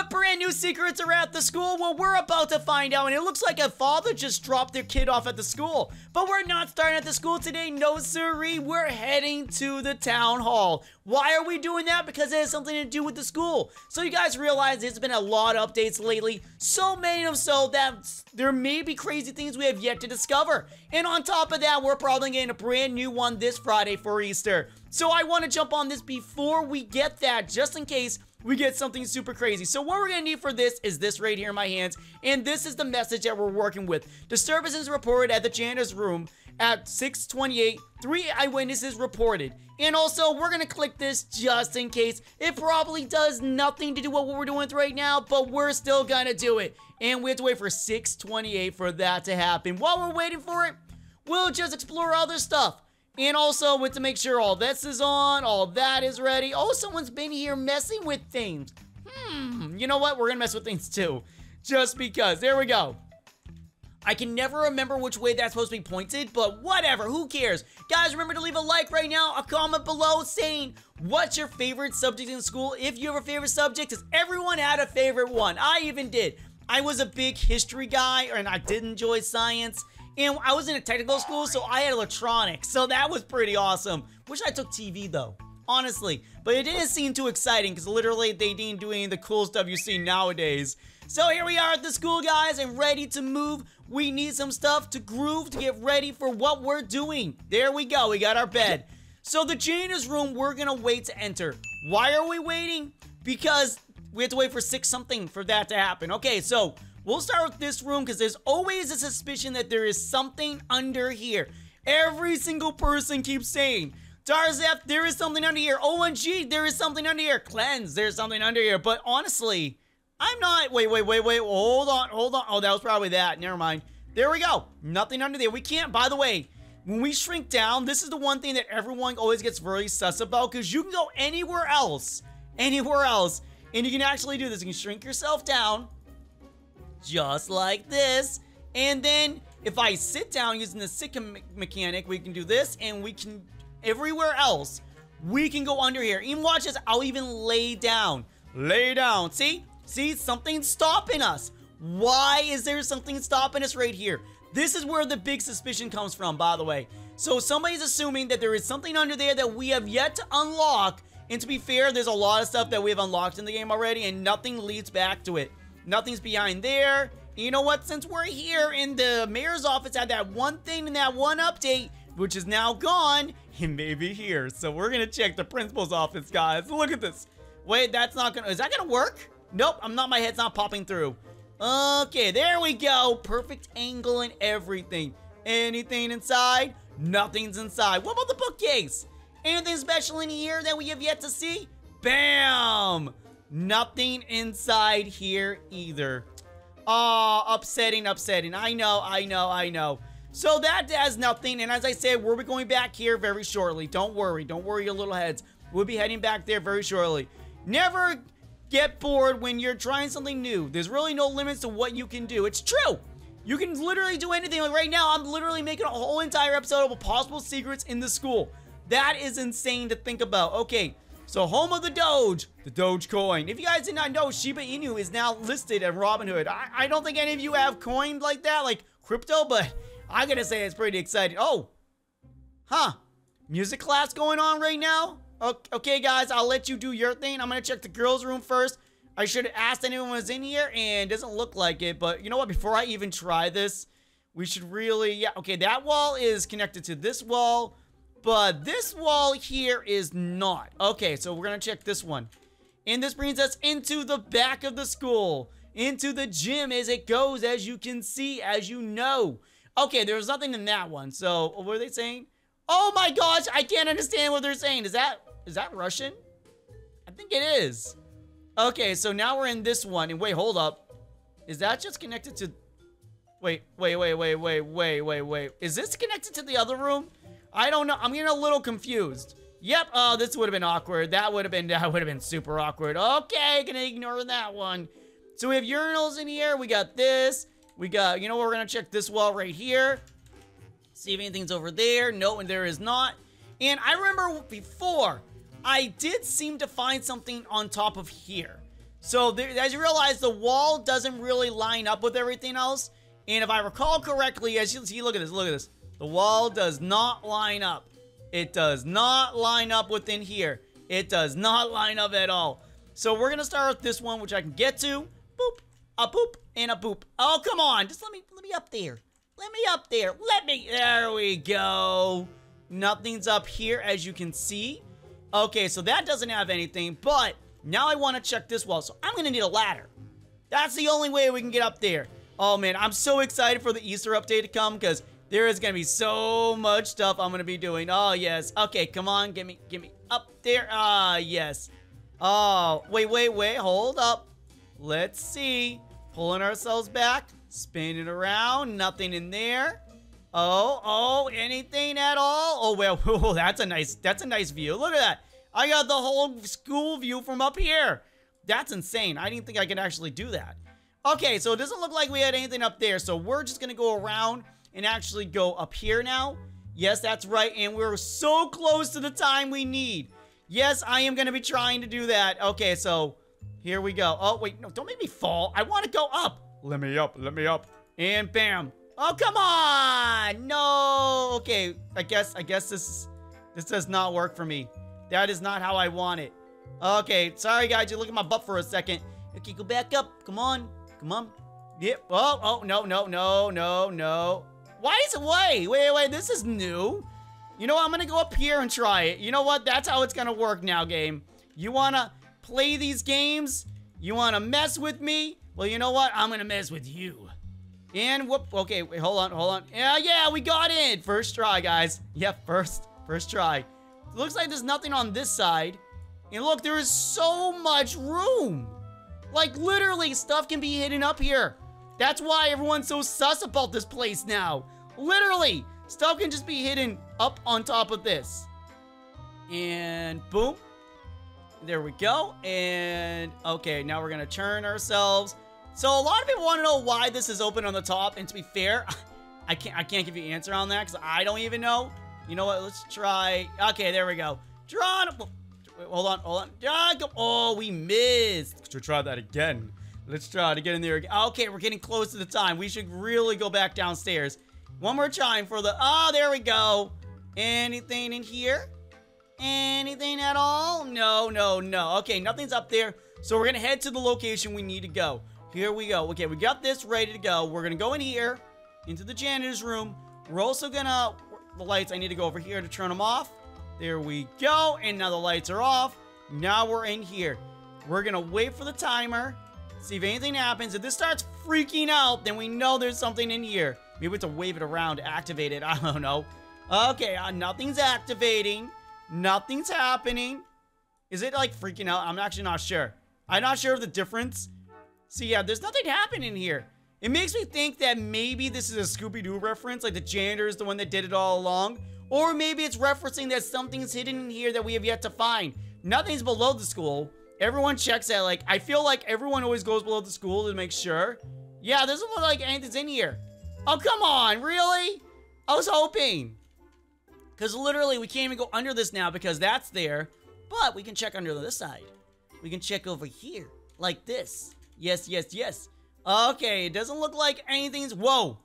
What brand new secrets are at the school? Well, we're about to find out, and it looks like a father just dropped their kid off at the school. But we're not starting at the school today, no siree. We're heading to the town hall. Why are we doing that? Because it has something to do with the school. So you guys realize there's been a lot of updates lately, so many of them so that there may be crazy things we have yet to discover. And on top of that, we're probably getting a brand new one this Friday for Easter. So I want to jump on this before we get that, just in case we get something super crazy. So what we're gonna need for this is this right here in my hands, and this is the message that we're working with. Disturbances reported at the janitor's room at 6:28. 3 eyewitnesses reported. And also, we're gonna click this just in case. It probably does nothing to do with what we're doing right now, but we're still gonna do it. And we have to wait for 6:28 for that to happen. While we're waiting for it, we'll just explore other stuff. And also, with to make sure all this is on, all that is ready. Oh, someone's been here messing with things. You know what? We're gonna mess with things too. Just because. There we go. I can never remember which way that's supposed to be pointed, but whatever, who cares? Guys, remember to leave a like right now, a comment below saying what's your favorite subject in school, if you have a favorite subject, because everyone had a favorite one. I even did. I was a big history guy, and I did enjoy science. And I was in a technical school, so I had electronics. So that was pretty awesome. Wish I took TV, though, honestly. But it didn't seem too exciting, because literally they didn't do any of the cool stuff you see nowadays. So here we are at the school, guys, and ready to move. We need some stuff to groove, to get ready for what we're doing. There we go. We got our bed. So the janitor's room, we're going to wait to enter. Why are we waiting? Because we have to wait for 6-something for that to happen. Okay, so we'll start with this room because there's always a suspicion that there is something under here. Every single person keeps saying, Darzeth, there is something under here. OMG, there is something under here. Cleanse, there's something under here. But honestly, I'm not. Wait. Hold on. Oh, that was probably that. Never mind. There we go. Nothing under there. We can't. By the way, when we shrink down, this is the one thing that everyone always gets really sus about because you can go anywhere else. And you can actually do this. You can shrink yourself down. Just like this. And then if I sit down using the sit mechanic, we can do this, and we can everywhere else we can go under here. Even watch this. I'll even lay down. See, something's stopping us. Why is there something stopping us right here? This is where the big suspicion comes from, by the way. So somebody's assuming that there is something under there that we have yet to unlock. And to be fair, there's a lot of stuff that we have unlocked in the game already, and nothing leads back to it. Nothing's behind there. You know what? Since we're here in the mayor's office, had that one thing in that one update, which is now gone, and maybe here. So we're going to check the principal's office, guys. Look at this. Wait, that's not going to... Is that going to work? Nope, my head's not popping through. Okay, there we go. Perfect angle and everything. Anything inside? Nothing's inside. What about the bookcase? Anything special in here that we have yet to see? Bam! Nothing inside here either. Oh, upsetting. I know. So that has nothing. And as I said, we'll be going back here very shortly. Don't worry your little heads. We'll be heading back there very shortly. Never get bored when you're trying something new. There's really no limits to what you can do. It's true. You can literally do anything. Like right now, I'm literally making a whole entire episode of possible secrets in the school. That is insane to think about. Okay. So, home of the Doge coin. If you guys did not know, Shiba Inu is now listed at Robinhood. I don't think any of you have coined like that, like crypto, but I gotta say it's pretty exciting. Oh, music class going on right now? Okay, guys, I'll let you do your thing. I'm gonna check the girls' room first. I should have asked anyone was in here, and it doesn't look like it, but you know what? Before I even try this, we should really, okay, that wall is connected to this wall. But this wall here is not. Okay, so we're going to check this one. And this brings us into the back of the school. Into the gym as it goes, as you can see, as you know. Okay, there was nothing in that one. So, what are they saying? Oh my gosh, I can't understand what they're saying. Is that Russian? I think it is. Okay, so now we're in this one. And wait, hold up. Is that just connected to... Wait. Is this connected to the other room? I don't know. I'm getting a little confused. Yep. Oh, this would have been awkward. That would have been super awkward. Okay, gonna ignore that one. So we have urinals in here. We got this. We got, you know what, we're gonna check this wall right here. See if anything's over there. No, and there is not. And I remember before, I did seem to find something on top of here. So as you realize, the wall doesn't really line up with everything else. And if I recall correctly, as you see, look at this, look at this. The wall does not line up. It does not line up within here. It does not line up at all. So we're gonna start with this one, which I can get to. Boop, a boop, and a boop. Oh, come on, just let me up there. Let me up there, let me, there we go. Nothing's up here, as you can see. Okay, so that doesn't have anything, but now I wanna check this wall, so I'm gonna need a ladder. That's the only way we can get up there. Oh man, I'm so excited for the Easter update to come, because there is gonna be so much stuff I'm gonna be doing. Oh yes, okay, come on, give me up there, ah yes. Oh, wait, hold up. Let's see. Pulling ourselves back, spinning around, nothing in there. Oh, anything at all? Oh, well, oh, that's a nice view. Look at that. I got the whole school view from up here. That's insane. I didn't think I could actually do that. Okay, so it doesn't look like we had anything up there, so we're just gonna go around and actually go up here now. Yes, that's right, and we're so close to the time we need. Yes, I am gonna be trying to do that. Okay, so here we go. Oh, wait, no, don't make me fall. I wanna go up. Let me up. And bam. Oh, come on. No, okay. I guess this does not work for me. That is not how I want it. Okay, sorry guys, you look at my butt for a second. Okay, go back up, come on. Yep, oh, no. Why is it, wait, this is new. You know what, I'm gonna go up here and try it. You know what, that's how it's gonna work now, game. You wanna play these games? You wanna mess with me? Well, you know what, I'm gonna mess with you. And whoop, okay, wait, hold on. Yeah, we got in. First try, guys. Yep, yeah, first try. Looks like there's nothing on this side. And look, there is so much room. Like literally, stuff can be hidden up here. That's why everyone's so sus about this place now. Literally, stuff can just be hidden up on top of this. And boom. There we go. And okay, now we're gonna turn ourselves. So a lot of people wanna know why this is open on the top, and to be fair, I can't give you an answer on that because I don't even know. You know what, let's try, okay, there we go. Drawn, hold on. Oh, we missed. Let's try that again. Let's try to get in there again. Okay, we're getting close to the time. We should really go back downstairs. One more time for the, oh, there we go. Anything in here? Anything at all? No. Okay, nothing's up there. So we're gonna head to the location we need to go. Here we go. Okay, we got this ready to go. We're gonna go in here, into the janitor's room. We're also gonna, the lights, I need to go over here to turn them off. There we go, and now the lights are off. Now we're in here. We're gonna wait for the timer, see if anything happens. If this starts freaking out, then we know there's something in here. Maybe we have to wave it around to activate it, I don't know. Okay, nothing's activating. Nothing's happening. Is it like freaking out? I'm actually not sure. I'm not sure of the difference. So yeah, there's nothing happening here. It makes me think that maybe this is a Scooby-Doo reference, like the janitor is the one that did it all along. Or maybe it's referencing that something's hidden in here that we have yet to find. Nothing's below the school. Everyone checks that, like, I feel like everyone always goes below the school to make sure. Yeah, there's not look like anything's in here. Oh, come on, really? I was hoping. Because literally, we can't even go under this now because that's there. But we can check under this side. We can check over here, like this. Yes. Okay, it doesn't look like anything's... Whoa,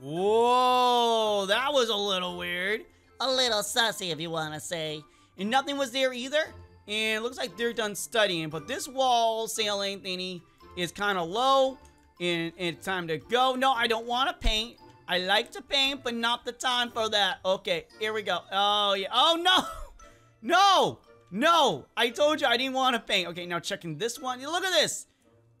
that was a little weird. A little sussy, if you want to say. And nothing was there either. And it looks like they're done studying. But this wall ceiling thingy is kind of low. And it's time to go. No, I don't want to paint. I like to paint, but not the time for that. Okay, here we go. Oh, yeah. Oh, no. I told you I didn't want to paint. Okay, now checking this one. Look at this.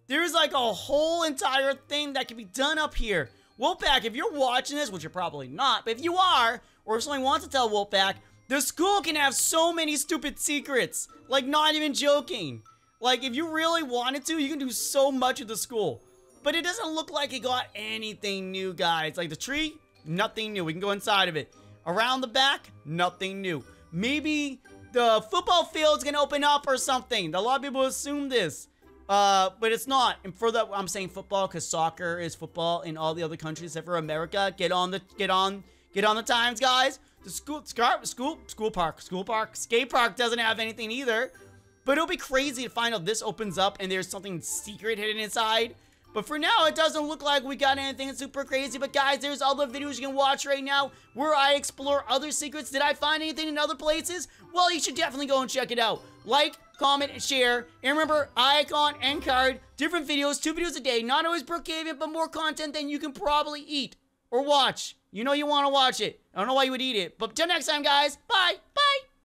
There's like a whole entire thing that can be done up here. Wolfpack, if you're watching this, which you're probably not, but if you are, or if someone wants to tell Wolfpack, the school can have so many stupid secrets. Like, not even joking. Like, if you really wanted to, you can do so much at the school. But it doesn't look like it got anything new, guys. Like the tree, nothing new. We can go inside of it. Around the back, nothing new. Maybe the football field's gonna open up or something. A lot of people assume this, but it's not. And for that, I'm saying football because soccer is football in all the other countries except for America. Get on the times, guys. The school park, skate park doesn't have anything either. But it'll be crazy to find out this opens up and there's something secret hidden inside. But for now, it doesn't look like we got anything super crazy. But guys, there's other videos you can watch right now where I explore other secrets. Did I find anything in other places? Well, you should definitely go and check it out. Like, comment, and share. And remember, icon and card, different videos, 2 videos a day. Not always Brookhaven, but more content than you can probably eat or watch. You know you want to watch it. I don't know why you would eat it. But till next time, guys, bye!